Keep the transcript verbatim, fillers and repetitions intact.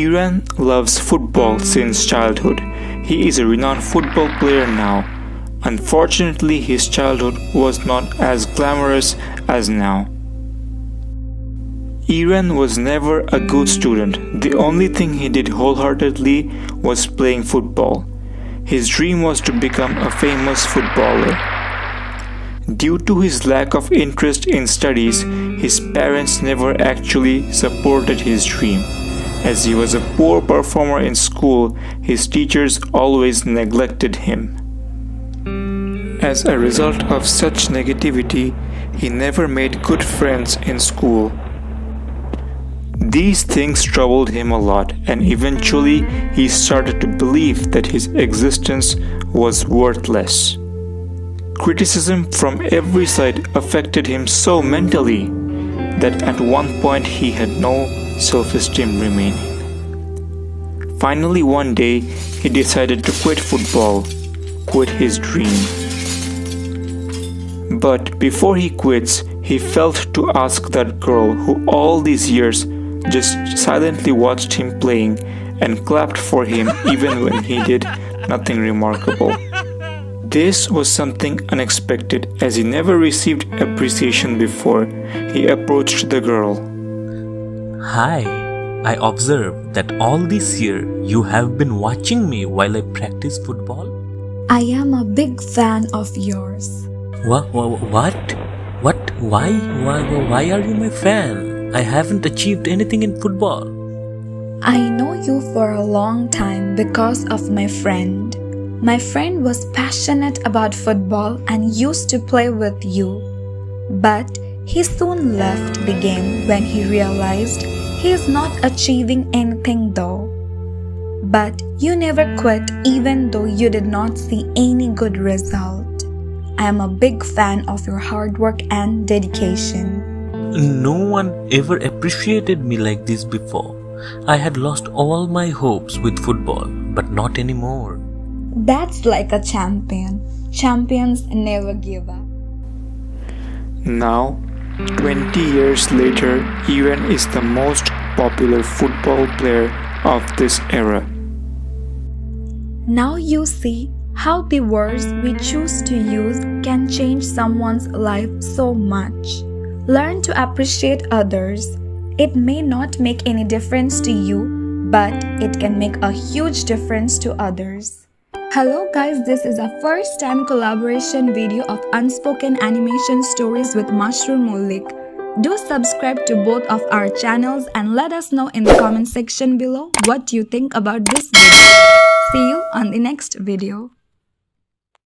Kiran loves football since childhood. He is a renowned football player now. Unfortunately, his childhood was not as glamorous as now. Kiran was never a good student. The only thing he did wholeheartedly was playing football. His dream was to become a famous footballer. Due to his lack of interest in studies, his parents never actually supported his dream. As he was a poor performer in school, his teachers always neglected him. As a result of such negativity, he never made good friends in school. These things troubled him a lot, and eventually he started to believe that his existence was worthless. Criticism from every side affected him so mentally that at one point he had no self-esteem remaining. Finally, one day, he decided to quit football, quit his dream. But before he quits, he felt to ask that girl who all these years just silently watched him playing and clapped for him even when he did nothing remarkable. This was something unexpected, as he never received appreciation before. He approached the girl. "Hi, I observed that all this year you have been watching me while I practice football. I am a big fan of yours." Wha what? What? Why? Why? Why are you my fan? I haven't achieved anything in football." "I know you for a long time because of my friend. My friend was passionate about football and used to play with you. But he soon left the game when he realized he is not achieving anything though. But you never quit even though you did not see any good result. I am a big fan of your hard work and dedication." No one ever appreciated me like this before. I had lost all my hopes with football, but not anymore. "That's like a champion. Champions never give up." Now, twenty years later, Kiran is the most popular football player of this era. Now you see how the words we choose to use can change someone's life so much. Learn to appreciate others. It may not make any difference to you, but it can make a huge difference to others. Hello guys, this is our first time collaboration video of Unspoken Animation Stories with Mashrur Mollick. Do subscribe to both of our channels and let us know in the comment section below what you think about this video. See you on the next video.